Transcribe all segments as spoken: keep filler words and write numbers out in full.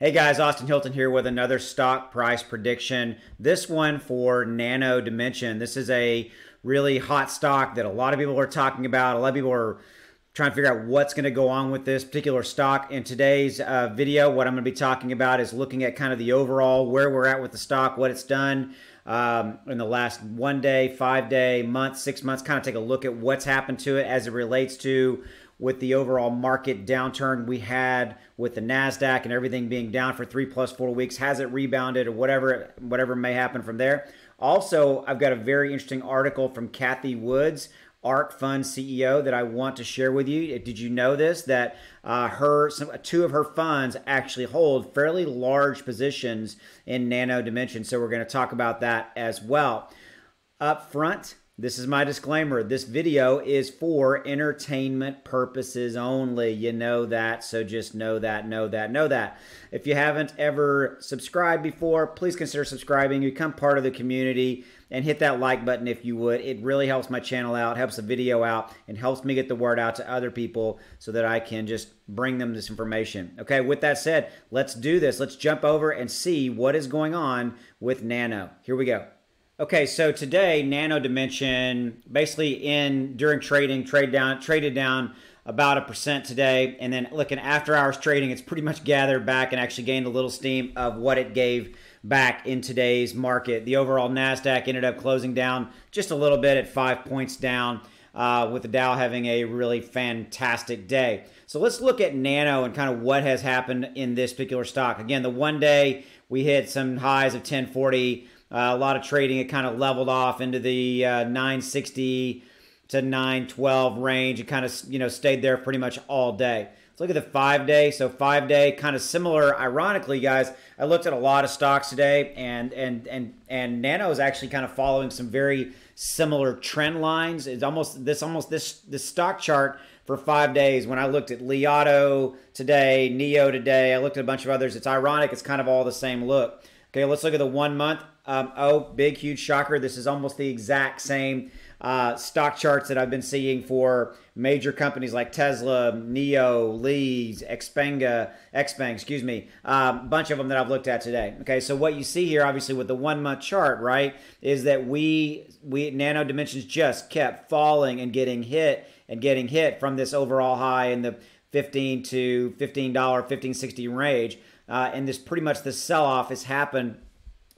Hey guys, Austin Hilton here with another stock price prediction. This one for Nano Dimension. This is a really hot stock that a lot of people are talking about. A lot of people are trying to figure out what's going to go on with this particular stock. In today's uh, video, what I'm going to be talking about is looking at kind of the overall, where we're at with the stock, what it's done um, in the last one day, five day, month, six months, kind of take a look at what's happened to it as it relates to with the overall market downturn we had with the NASDAQ and everything being down for three plus four weeks. Has it rebounded or whatever, whatever may happen from there? Also, I've got a very interesting article from Cathie Woods, ARK Fund C E O, that I want to share with you. Did you know this? That uh, her some, two of her funds actually hold fairly large positions in Nano Dimension. So we're going to talk about that as well. Up front, this is my disclaimer. This video is for entertainment purposes only. You know that, so just know that, know that, know that. If you haven't ever subscribed before, please consider subscribing. Become part of the community and hit that like button if you would. It really helps my channel out, helps the video out, and helps me get the word out to other people so that I can just bring them this information. Okay, with that said, let's do this. Let's jump over and see what is going on with Nano. Here we go. Okay, so today Nano Dimension basically in during trading trade down traded down about a percent today, and then looking after hours trading, it's pretty much gathered back and actually gained a little steam of what it gave back in today's market. The overall NASDAQ ended up closing down just a little bit at five points down, uh, with the Dow having a really fantastic day. So let's look at Nano and kind of what has happened in this particular stock. Again, the one day we hit some highs of ten forty. Uh, a lot of trading, it kind of leveled off into the uh, nine sixty to nine twelve range. It kind of, you know, stayed there pretty much all day. Let's look at the five day. So five day, kind of similar. Ironically, guys, I looked at a lot of stocks today, and and and and Nano is actually kind of following some very similar trend lines. It's almost this almost this this stock chart for five days. When I looked at LiAuto today, N I O today, I looked at a bunch of others. It's ironic. It's kind of all the same look. Okay, let's look at the one month. Um, oh, big, huge shocker. This is almost the exact same uh, stock charts that I've been seeing for major companies like Tesla, N I O, Leeds, Xpeng, Xpeng, excuse me, a um, bunch of them that I've looked at today. Okay, so what you see here, obviously, with the one-month chart, right, is that we, we Nano Dimensions just kept falling and getting hit and getting hit from this overall high in the fifteen to fifteen dollars, fifteen sixty range. Uh, and this pretty much the sell-off has happened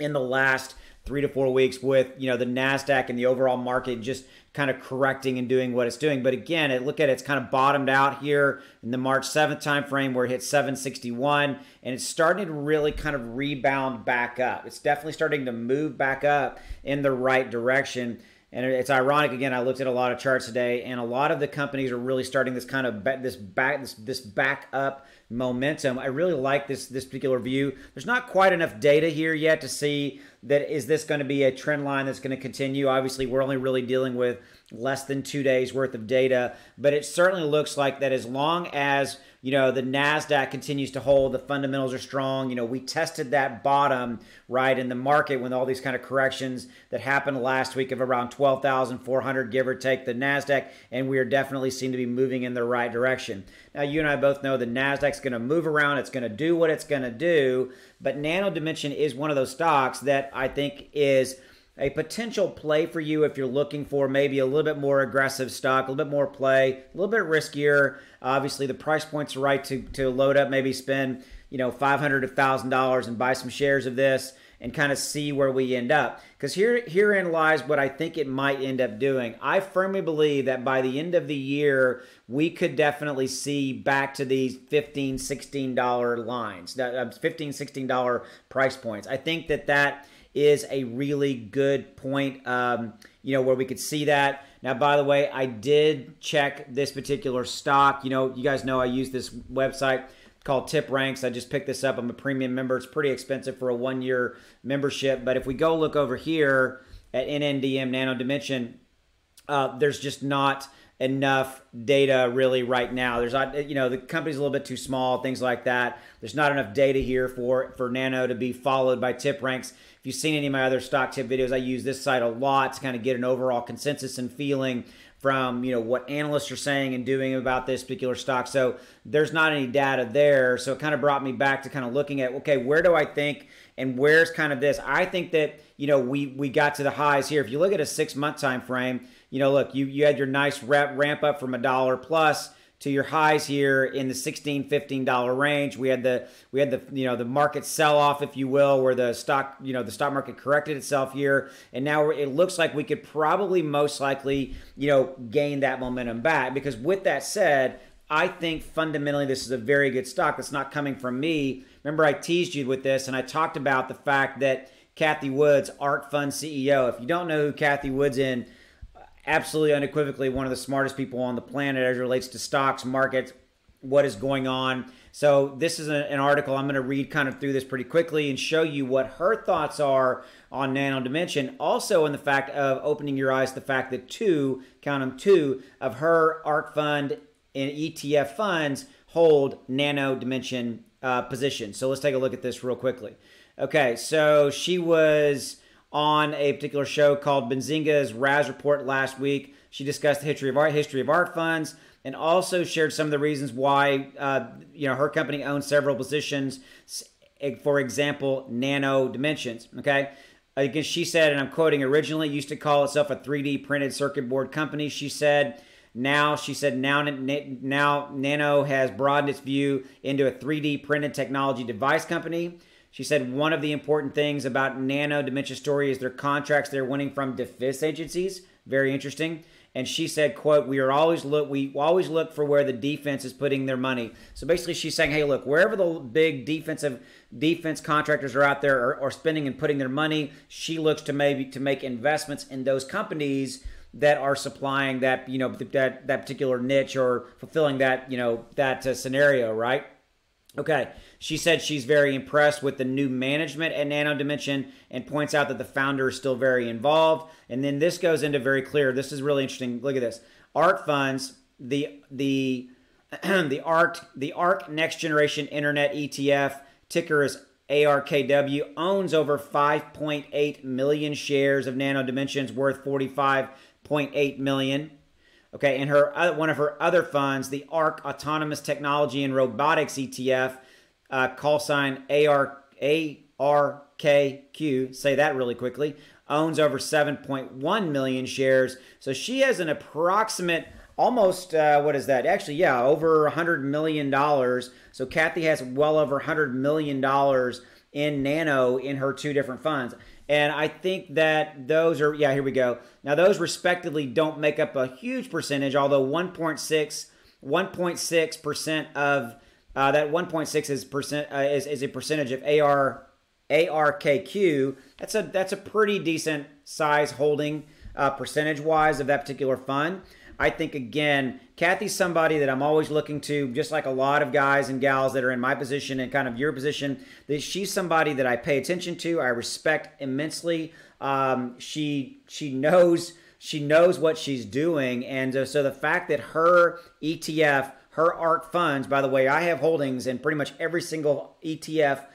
in the last three to four weeks with, you know, the NASDAQ and the overall market just kind of correcting and doing what it's doing. But again, it, look at it, it's kind of bottomed out here in the March seventh timeframe where it hit seven sixty-one, and it's starting to really kind of rebound back up. It's definitely starting to move back up in the right direction. And it's ironic, again, I looked at a lot of charts today, and a lot of the companies are really starting this kind of ba this back this, this back up momentum. I really like this this particular view. There's not quite enough data here yet to see that is this going to be a trend line that's going to continue. Obviously, we're only really dealing with less than two days worth of data, but it certainly looks like that as long as, you know, the NASDAQ continues to hold, the fundamentals are strong. You know, we tested that bottom, right, in the market when all these kind of corrections that happened last week of around twelve thousand four hundred, give or take, the NASDAQ, and we are definitely seem to be moving in the right direction. Now, you and I both know the NASDAQ's going to move around. It's going to do what it's going to do, but Nano Dimension is one of those stocks that I think is a potential play for you if you're looking for maybe a little bit more aggressive stock, a little bit more play, a little bit riskier. Obviously, the price points are right to, to load up, maybe spend, you know, five hundred to one thousand dollars and buy some shares of this and kind of see where we end up. Because here, herein lies what I think it might end up doing. I firmly believe that by the end of the year, we could definitely see back to these fifteen, sixteen dollar lines, fifteen, sixteen dollar price points. I think that that is a really good point, um, you know, where we could see that. Now, by the way, I did check this particular stock. You know, you guys know I use this website called TipRanks. I just picked this up. I'm a premium member. It's pretty expensive for a one-year membership. But if we go look over here at N N D M, Nano Dimension, uh, there's just not enough data really right now. There's not, you know, the company's a little bit too small, things like that. There's not enough data here for, for Nano to be followed by TipRanks. If you've seen any of my other stock tip videos, I use this site a lot to kind of get an overall consensus and feeling from, you know, what analysts are saying and doing about this particular stock. So there's not any data there. So it kind of brought me back to kind of looking at, okay, where do I think and where's kind of this? I think that, you know, we we got to the highs here. If you look at a six-month time frame, you know, look, you, you had your nice rep, ramp up from a dollar plus to your highs here in the sixteen, fifteen dollar range. We had the we had the you know the market sell off, if you will, where the stock you know the stock market corrected itself here, and now it looks like we could probably most likely you know gain that momentum back. Because with that said, I think fundamentally this is a very good stock. That's not coming from me. Remember, I teased you with this, and I talked about the fact that Cathie Woods, Ark Fund C E O. If you don't know who Cathie Woods is, absolutely unequivocally one of the smartest people on the planet as it relates to stocks, markets, what is going on. So this is a, an article I'm going to read kind of through this pretty quickly and show you what her thoughts are on Nano Dimension. Also in the fact of opening your eyes to the fact that two, count them two, of her ARK Fund and E T F funds hold Nano Dimension uh, positions. So let's take a look at this real quickly. Okay, so she was on a particular show called Benzinga's Raz Report last week. She discussed the history of art, history of art funds, and also shared some of the reasons why uh, you know her company owns several positions. For example, Nano Dimensions. Okay, again, she said, and I'm quoting originally, used to call itself a three D printed circuit board company. She said. Now, she said, now, now Nano has broadened its view into a three D printed technology device company. She said one of the important things about Nano Dimension story is their contracts they're winning from defense agencies. Very interesting. And she said, quote, we are always look we always look for where the defense is putting their money. So basically she's saying, hey, look, wherever the big defensive defense contractors are out there or, or spending and putting their money, she looks to maybe to make investments in those companies that are supplying that, you know, that that particular niche or fulfilling that, you know, that uh, scenario, right? Okay, she said she's very impressed with the new management at Nano Dimension and points out that the founder is still very involved. And then this goes into very clear. This is really interesting. Look at this. ARK funds, the the the ARK the ARK Next Generation Internet E T F, ticker is A R K W, owns over five point eight million shares of Nano Dimensions, worth forty-five point eight million. Okay, and her one of her other funds, the ARK Autonomous Technology and Robotics E T F, uh, call sign A R K Q, say that really quickly, owns over seven point one million shares. So she has an approximate, almost, uh, what is that? Actually, yeah, over one hundred million dollars. So Cathie has well over one hundred million dollars in Nano in her two different funds. And I think that those are, yeah, here we go. Now, those respectively don't make up a huge percentage, although one point six percent of, uh, that one point six is percent uh, is, is a percentage of A R, A R K Q. That's a, that's a pretty decent size holding uh, percentage-wise of that particular fund. I think, again, Cathie's somebody that I'm always looking to, just like a lot of guys and gals that are in my position and kind of your position, that she's somebody that I pay attention to. I respect immensely. Um, she she knows she knows what she's doing. And uh, so the fact that her E T F, her ARK funds, by the way, I have holdings in pretty much every single E T F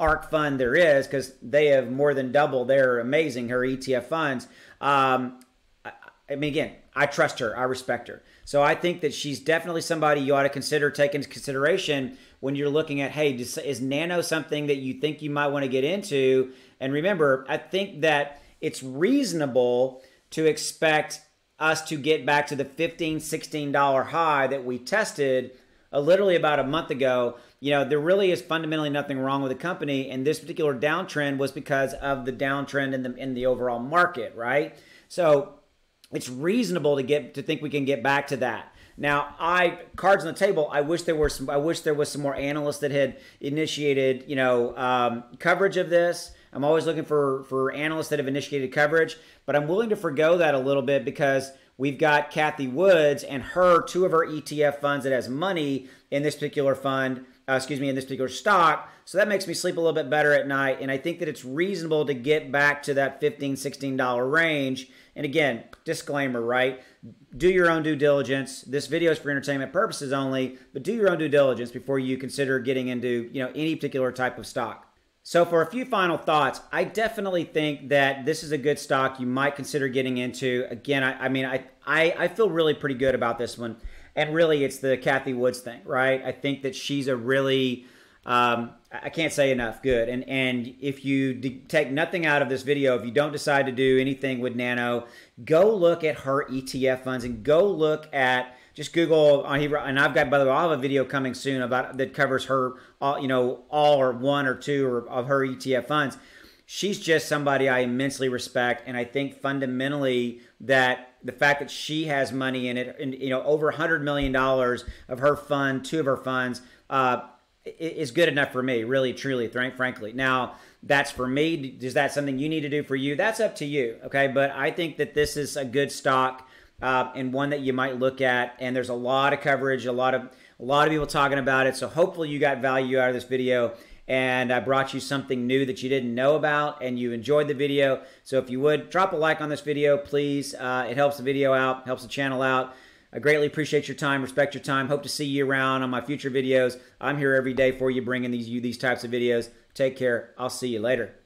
ARK fund there is, because they have more than doubled. They're amazing, her E T F funds. Um, I, I mean, again, I trust her. I respect her. So I think that she's definitely somebody you ought to consider taking into consideration when you're looking at, hey, is Nano something that you think you might want to get into? And remember, I think that it's reasonable to expect us to get back to the fifteen, sixteen dollar high that we tested uh, literally about a month ago. You know, there really is fundamentally nothing wrong with the company. And this particular downtrend was because of the downtrend in the, in the overall market, right? So it's reasonable to get to think we can get back to that. Now, I cards on the table. I wish there were some. I wish there was some more analysts that had initiated, you know, um, coverage of this. I'm always looking for for analysts that have initiated coverage, but I'm willing to forgo that a little bit because we've got Cathie Woods and her two of her E T F funds that has money in this particular fund. Uh, excuse me, in this particular stock. So that makes me sleep a little bit better at night. And I think that it's reasonable to get back to that fifteen, sixteen dollar range. And again, disclaimer, right? Do your own due diligence. This video is for entertainment purposes only, but do your own due diligence before you consider getting into, you know, any particular type of stock. So for a few final thoughts, I definitely think that this is a good stock you might consider getting into. Again, I, I mean, I, I, I feel really pretty good about this one. And really, it's the Cathie Woods thing, right? I think that she's a really, um, I can't say enough good. And, and if you take nothing out of this video, if you don't decide to do anything with Nano, go look at her E T F funds and go look at, just Google, and I've got, by the way, I'll have a video coming soon about that covers her, all, you know, all or one or two or, of her E T F funds. She's just somebody I immensely respect, and I think fundamentally that the fact that she has money in it, and you know, over one hundred million dollars of her fund, two of her funds, uh, is good enough for me, really, truly, frankly. Now, that's for me. Is that something you need to do for you? That's up to you, okay? But I think that this is a good stock. Uh, and one that you might look at, and there's a lot of coverage, a lot of a lot of people talking about it. So hopefully you got value out of this video, and I brought you something new that you didn't know about, and you enjoyed the video. So if you would, drop a like on this video, please. Uh, it helps the video out, helps the channel out. I greatly appreciate your time, respect your time. Hope to see you around on my future videos. I'm here every day for you, bringing these you these types of videos. Take care. I'll see you later.